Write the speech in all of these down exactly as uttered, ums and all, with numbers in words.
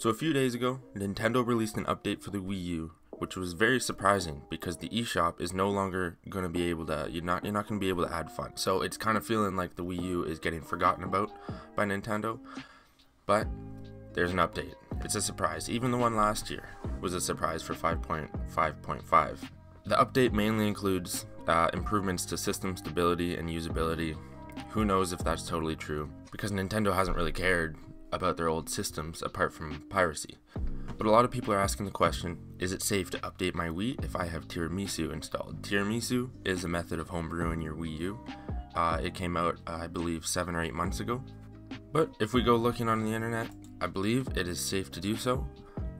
So a few days ago, Nintendo released an update for the Wii U, which was very surprising because the eShop is no longer going to be able to, you're not, you're not going to be able to add funds. So it's kind of feeling like the Wii U is getting forgotten about by Nintendo, but there's an update. It's a surprise. Even the one last year was a surprise for five point five point five. The update mainly includes uh, improvements to system stability and usability. Who knows if that's totally true, because Nintendo hasn't really cared about their old systems apart from piracy. But a lot of people are asking the question, is it safe to update my Wii if I have Tiramisu installed? Tiramisu is a method of homebrewing your Wii U. Uh, it came out, uh, I believe, seven or eight months ago. But if we go looking on the internet, I believe it is safe to do so.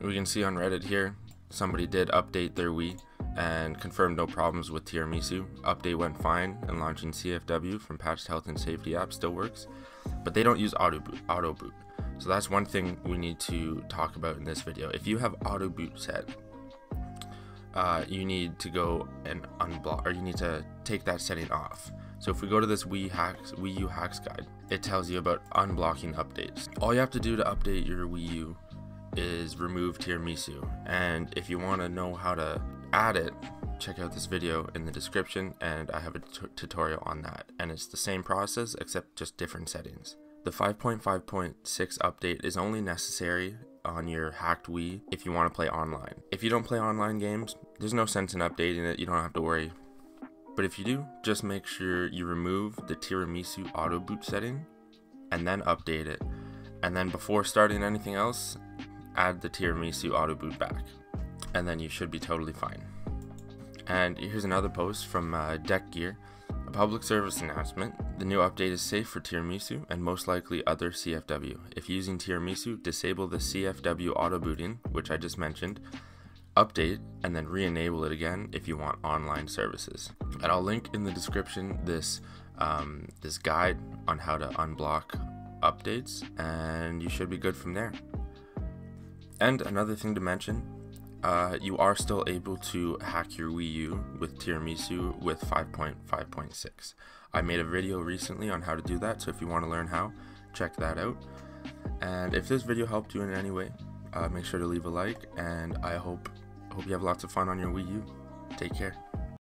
We can see on Reddit here, somebody did update their Wii and confirmed no problems with Tiramisu. Update went fine and launching C F W from Patched Health and Safety app still works, but they don't use auto boot. Auto boot. So that's one thing we need to talk about in this video. If you have auto boot set, uh, you need to go and unblock, or you need to take that setting off. So if we go to this Wii hacks, Wii U hacks guide, it tells you about unblocking updates. All you have to do to update your Wii U is remove Tiramisu. And if you want to know how to add it, check out this video in the description, and I have a tutorial on that. And it's the same process except just different settings. The five point five point six update is only necessary on your hacked Wii if you want to play online. If you don't play online games, there's no sense in updating it, you don't have to worry. But if you do, just make sure you remove the Tiramisu auto boot setting and then update it. And then before starting anything else, add the Tiramisu auto boot back. And then you should be totally fine. And here's another post from uh, Deck Gear. A public service announcement. The new update is safe for Tiramisu and most likely other C F W. If using Tiramisu, disable the C F W auto booting, which I just mentioned, update, and then re-enable it again if you want online services. And I'll link in the description this, um, this guide on how to unblock updates, and you should be good from there. And another thing to mention, Uh, you are still able to hack your Wii U with Tiramisu with five point five point six. I made a video recently on how to do that, so if you want to learn how, check that out. And if this video helped you in any way, uh, make sure to leave a like, and I hope, hope you have lots of fun on your Wii U. Take care.